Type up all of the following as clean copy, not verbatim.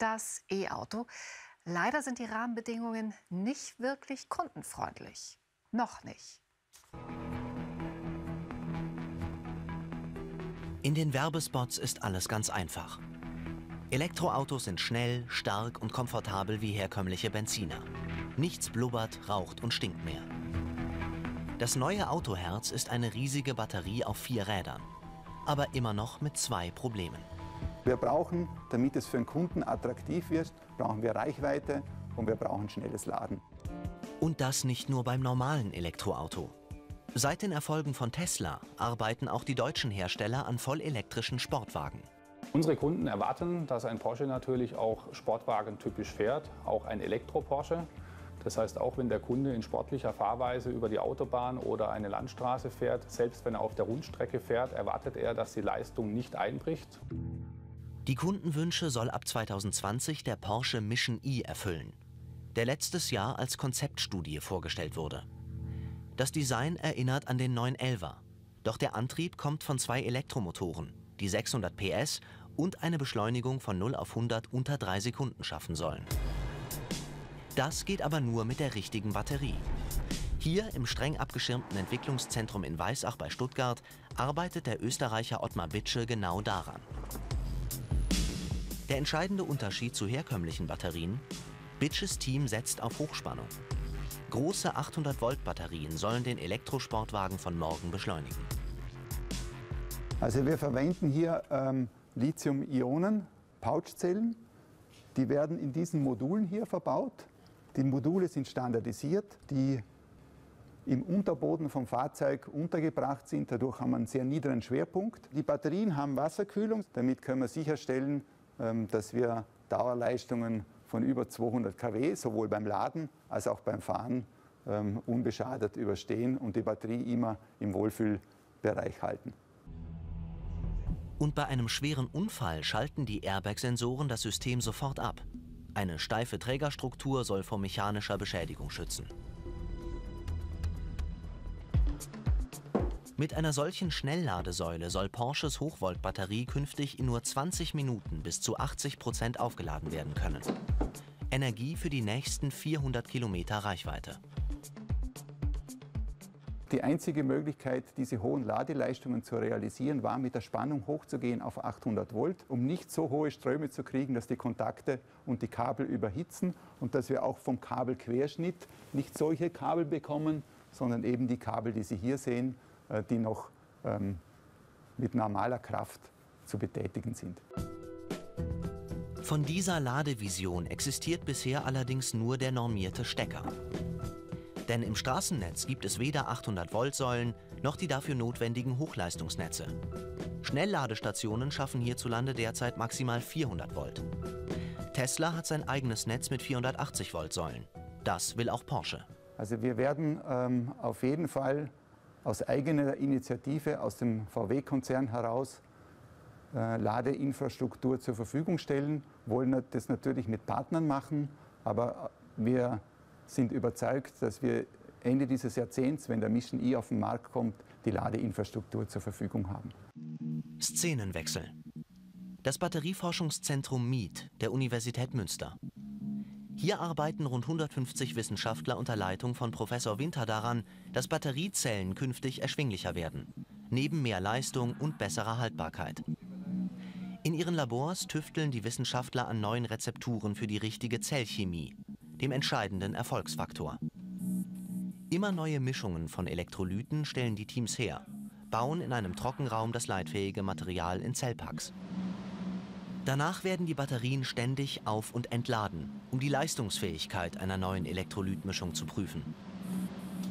das E-Auto. Leider sind die Rahmenbedingungen nicht wirklich kundenfreundlich. Noch nicht. In den Werbespots ist alles ganz einfach. Elektroautos sind schnell, stark und komfortabel wie herkömmliche Benziner. Nichts blubbert, raucht und stinkt mehr. Das neue Autoherz ist eine riesige Batterie auf 4 Rädern. Aber immer noch mit 2 Problemen. Wir brauchen, damit es für den Kunden attraktiv wird, brauchen wir Reichweite und wir brauchen schnelles Laden. Und das nicht nur beim normalen Elektroauto. Seit den Erfolgen von Tesla arbeiten auch die deutschen Hersteller an vollelektrischen Sportwagen. Unsere Kunden erwarten, dass ein Porsche natürlich auch Sportwagen typisch fährt, auch ein Elektro-Porsche. Das heißt, auch wenn der Kunde in sportlicher Fahrweise über die Autobahn oder eine Landstraße fährt, selbst wenn er auf der Rundstrecke fährt, erwartet er, dass die Leistung nicht einbricht. Die Kundenwünsche soll ab 2020 der Porsche Mission E erfüllen, der letztes Jahr als Konzeptstudie vorgestellt wurde. Das Design erinnert an den 911er, doch der Antrieb kommt von 2 Elektromotoren, die 600 PS und eine Beschleunigung von 0 auf 100 unter 3 Sekunden schaffen sollen. Das geht aber nur mit der richtigen Batterie. Hier im streng abgeschirmten Entwicklungszentrum in Weißach bei Stuttgart arbeitet der Österreicher Ottmar Witsche genau daran. Der entscheidende Unterschied zu herkömmlichen Batterien: Witsches Team setzt auf Hochspannung. Große 800-Volt-Batterien sollen den Elektrosportwagen von morgen beschleunigen. Also wir verwenden hier Lithium-Ionen-Pouchzellen. Die werden in diesen Modulen hier verbaut. Die Module sind standardisiert, die im Unterboden vom Fahrzeug untergebracht sind. Dadurch haben wir einen sehr niedrigen Schwerpunkt. Die Batterien haben Wasserkühlung. Damit können wir sicherstellen, dass wir Dauerleistungen von über 200 kW sowohl beim Laden als auch beim Fahren unbeschadet überstehen und die Batterie immer im Wohlfühlbereich halten. Und bei einem schweren Unfall schalten die Airbag-Sensoren das System sofort ab. Eine steife Trägerstruktur soll vor mechanischer Beschädigung schützen. Mit einer solchen Schnellladesäule soll Porsches Hochvolt-Batterie künftig in nur 20 Minuten bis zu 80% aufgeladen werden können. Energie für die nächsten 400 Kilometer Reichweite. Die einzige Möglichkeit, diese hohen Ladeleistungen zu realisieren, war, mit der Spannung hochzugehen auf 800 Volt, um nicht so hohe Ströme zu kriegen, dass die Kontakte und die Kabel überhitzen und dass wir auch vom Kabelquerschnitt nicht solche Kabel bekommen, sondern eben die Kabel, die Sie hier sehen, die noch mit normaler Kraft zu betätigen sind. Von dieser Ladevision existiert bisher allerdings nur der normierte Stecker. Denn im Straßennetz gibt es weder 800-Volt-Säulen noch die dafür notwendigen Hochleistungsnetze. Schnellladestationen schaffen hierzulande derzeit maximal 400 Volt. Tesla hat sein eigenes Netz mit 480-Volt-Säulen. Das will auch Porsche. Also wir werden auf jeden Fall aus eigener Initiative, aus dem VW-Konzern heraus, Ladeinfrastruktur zur Verfügung stellen. Wollen das natürlich mit Partnern machen, aber wir sind überzeugt, dass wir Ende dieses Jahrzehnts, wenn der Mission E auf den Markt kommt, die Ladeinfrastruktur zur Verfügung haben. Szenenwechsel. Das Batterieforschungszentrum MEET der Universität Münster. Hier arbeiten rund 150 Wissenschaftler unter Leitung von Professor Winter daran, dass Batteriezellen künftig erschwinglicher werden, neben mehr Leistung und besserer Haltbarkeit. In ihren Labors tüfteln die Wissenschaftler an neuen Rezepturen für die richtige Zellchemie, dem entscheidenden Erfolgsfaktor. Immer neue Mischungen von Elektrolyten stellen die Teams her, bauen in einem Trockenraum das leitfähige Material in Zellpacks. Danach werden die Batterien ständig auf- und entladen, um die Leistungsfähigkeit einer neuen Elektrolytmischung zu prüfen.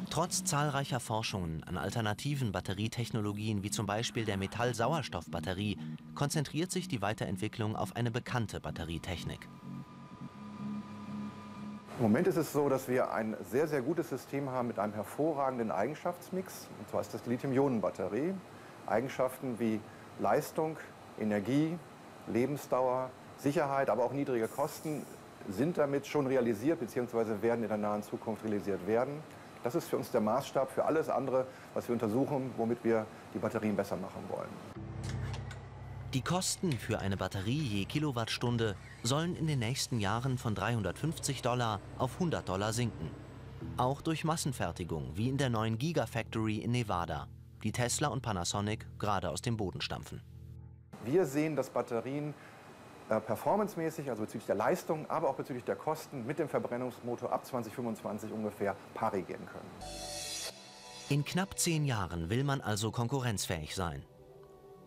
Trotz zahlreicher Forschungen an alternativen Batterietechnologien wie zum Beispiel der Metall-Sauerstoff-Batterie konzentriert sich die Weiterentwicklung auf eine bekannte Batterietechnik. Im Moment ist es so, dass wir ein sehr, sehr gutes System haben mit einem hervorragenden Eigenschaftsmix. Und zwar ist das die Lithium-Ionen-Batterie. Eigenschaften wie Leistung, Energie, Lebensdauer, Sicherheit, aber auch niedrige Kosten sind damit schon realisiert bzw. werden in der nahen Zukunft realisiert werden. Das ist für uns der Maßstab für alles andere, was wir untersuchen, womit wir die Batterien besser machen wollen. Die Kosten für eine Batterie je Kilowattstunde sollen in den nächsten Jahren von $350 auf $100 sinken. Auch durch Massenfertigung, wie in der neuen Gigafactory in Nevada, die Tesla und Panasonic gerade aus dem Boden stampfen. Wir sehen, dass Batterien performancemäßig, also bezüglich der Leistung, aber auch bezüglich der Kosten, mit dem Verbrennungsmotor ab 2025 ungefähr pari gehen können. In knapp 10 Jahren will man also konkurrenzfähig sein.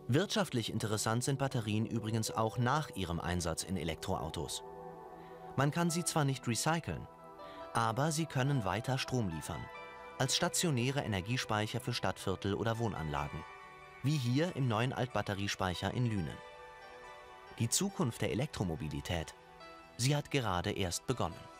Wirtschaftlich interessant sind Batterien übrigens auch nach ihrem Einsatz in Elektroautos. Man kann sie zwar nicht recyceln, aber sie können weiter Strom liefern, als stationäre Energiespeicher für Stadtviertel oder Wohnanlagen, wie hier im neuen Altbatteriespeicher in Lünen. Die Zukunft der Elektromobilität, sie hat gerade erst begonnen.